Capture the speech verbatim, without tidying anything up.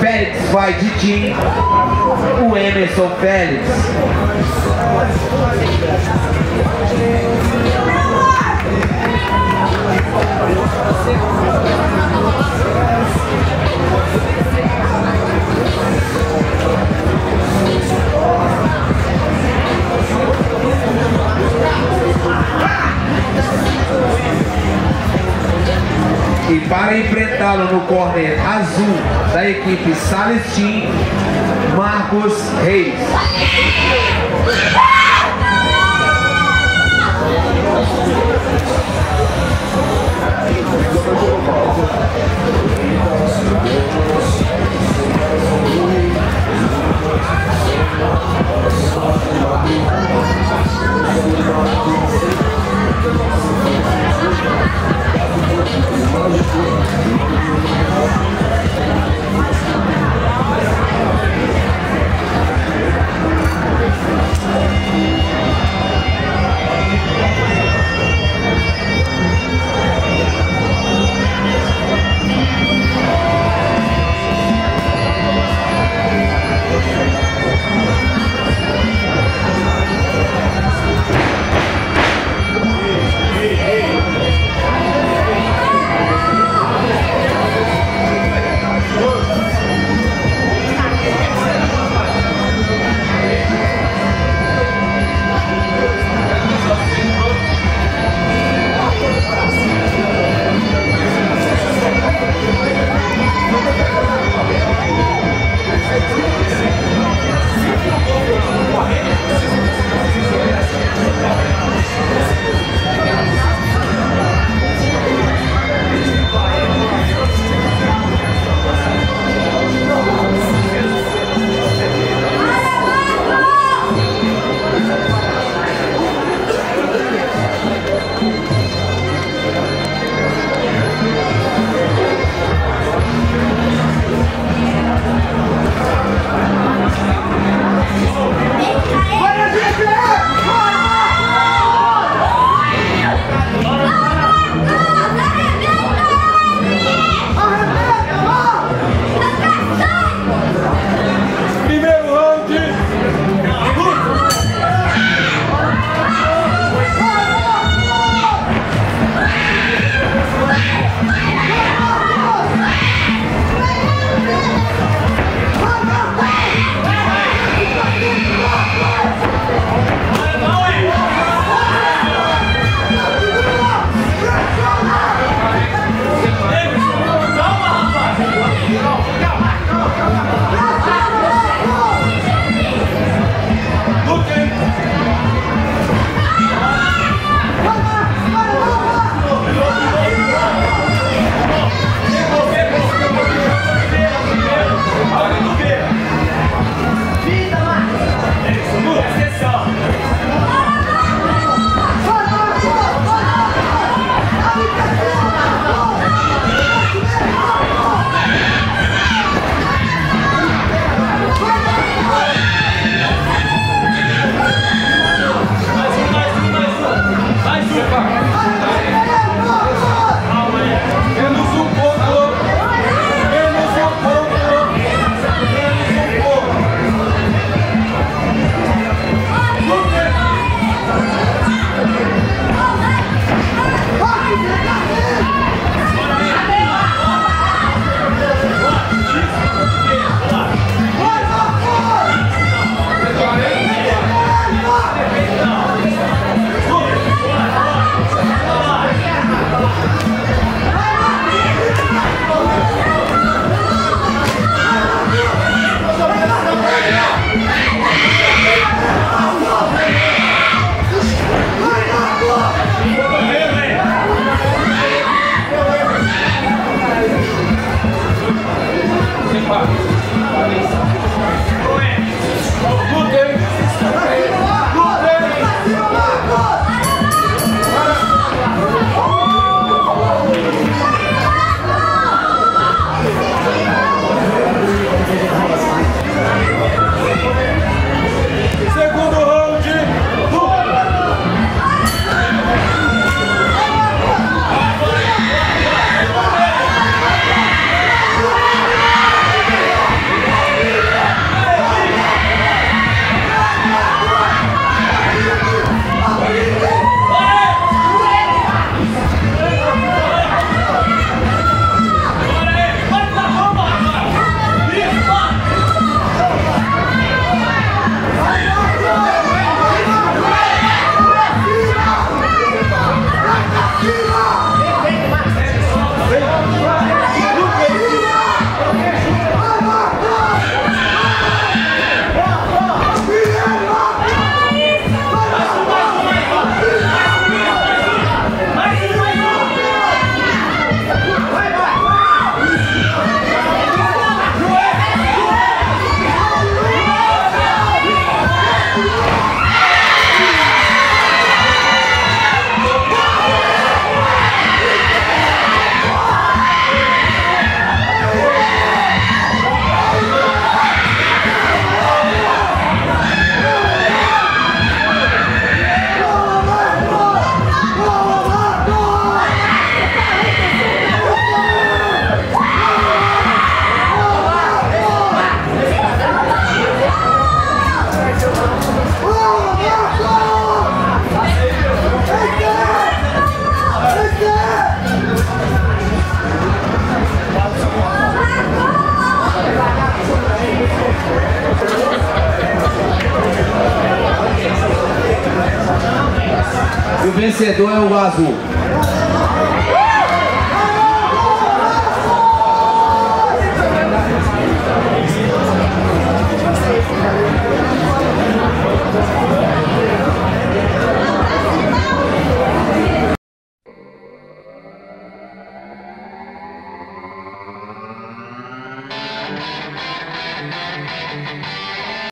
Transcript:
Félix vai de time, o Emerson Félix. E para enfrentá-lo no corner azul da equipe Sales Team, Marcos Reis. Thank you. E o vencedor é o azul. We'll be right back.